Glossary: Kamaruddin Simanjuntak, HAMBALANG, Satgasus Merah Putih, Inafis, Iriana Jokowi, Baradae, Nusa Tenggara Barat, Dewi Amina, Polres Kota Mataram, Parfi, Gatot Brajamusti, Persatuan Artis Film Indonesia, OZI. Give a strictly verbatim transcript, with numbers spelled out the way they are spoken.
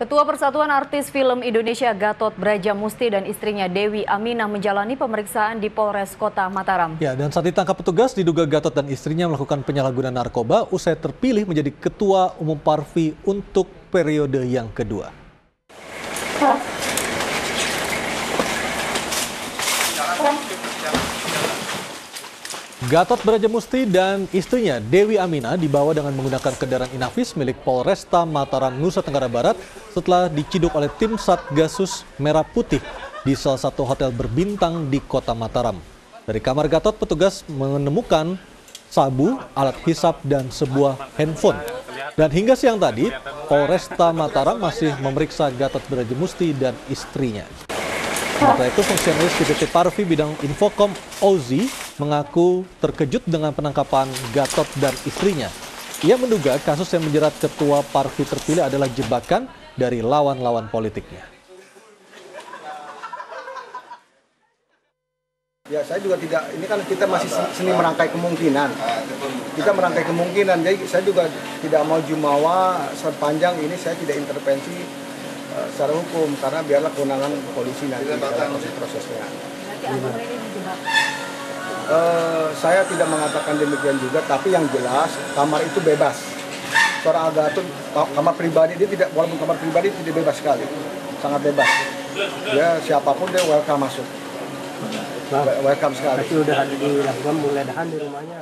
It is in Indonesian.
Ketua Persatuan Artis Film Indonesia Gatot Brajamusti dan istrinya Dewi Amina menjalani pemeriksaan di Polres Kota Mataram. Ya, dan saat ditangkap petugas diduga Gatot dan istrinya melakukan penyalahgunaan narkoba usai terpilih menjadi Ketua Umum Parfi untuk periode yang kedua. Gatot Brajamusti dan istrinya Dewi Amina dibawa dengan menggunakan kendaraan Inafis milik Polresta Mataram, Nusa Tenggara Barat setelah diciduk oleh tim Satgasus Merah Putih di salah satu hotel berbintang di Kota Mataram. Dari kamar Gatot, petugas menemukan sabu, alat hisap, dan sebuah handphone. Dan hingga siang tadi, Polresta Mataram masih memeriksa Gatot Brajamusti dan istrinya. Sementara itu, fungsionalis D P T Parfi bidang Infokom O Z I mengaku terkejut dengan penangkapan Gatot dan istrinya. Ia menduga kasus yang menjerat ketua Parfi terpilih adalah jebakan dari lawan-lawan politiknya. Ya, saya juga tidak, ini kan kita masih seni merangkai kemungkinan. Kita merangkai kemungkinan, jadi saya juga tidak mau jumawa sepanjang ini saya tidak intervensi secara hukum, karena biarlah kewenangan polisi nanti proses prosesnya. Uh, saya tidak mengatakan demikian juga, tapi yang jelas kamar itu bebas. Seorang Gatot, kamar pribadi dia tidak, walaupun kamar pribadi tidak bebas sekali, sangat bebas. Dia siapapun dia welcome masuk, welcome sekali. Tapi udah dilakukan penggeledahan di rumahnya.